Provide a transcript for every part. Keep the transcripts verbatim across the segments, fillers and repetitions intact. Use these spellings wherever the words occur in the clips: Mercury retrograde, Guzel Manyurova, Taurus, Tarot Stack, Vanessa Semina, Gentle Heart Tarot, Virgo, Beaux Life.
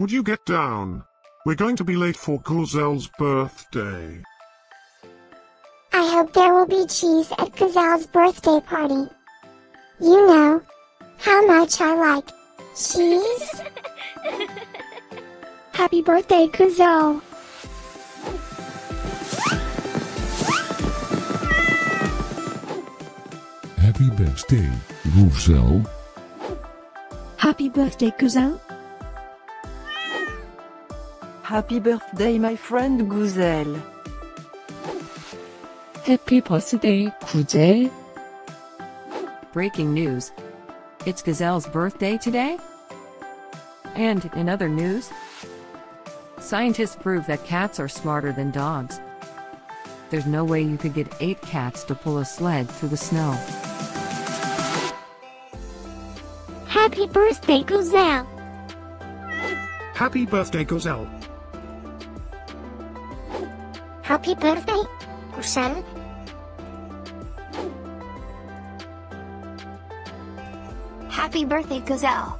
Would you get down? We're going to be late for Guzel's birthday. I hope there will be cheese at Guzel's birthday party. You know how much I like cheese. Happy birthday, Guzel. Happy birthday, Guzel. Happy birthday, Guzel. Happy birthday, my friend Guzel. Happy birthday, Guzel. Breaking news. It's Guzel's birthday today. And in other news, scientists prove that cats are smarter than dogs. There's no way you could get eight cats to pull a sled through the snow. Happy birthday, Guzel. Happy birthday, Guzel. Happy birthday, Guzel. Happy birthday, Guzel.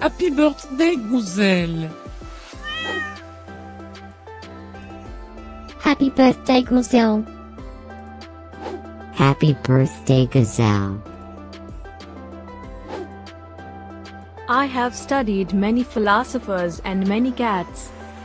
Happy birthday, Guzel. Happy birthday, Guzel. Happy birthday, Guzel. I have studied many philosophers and many cats.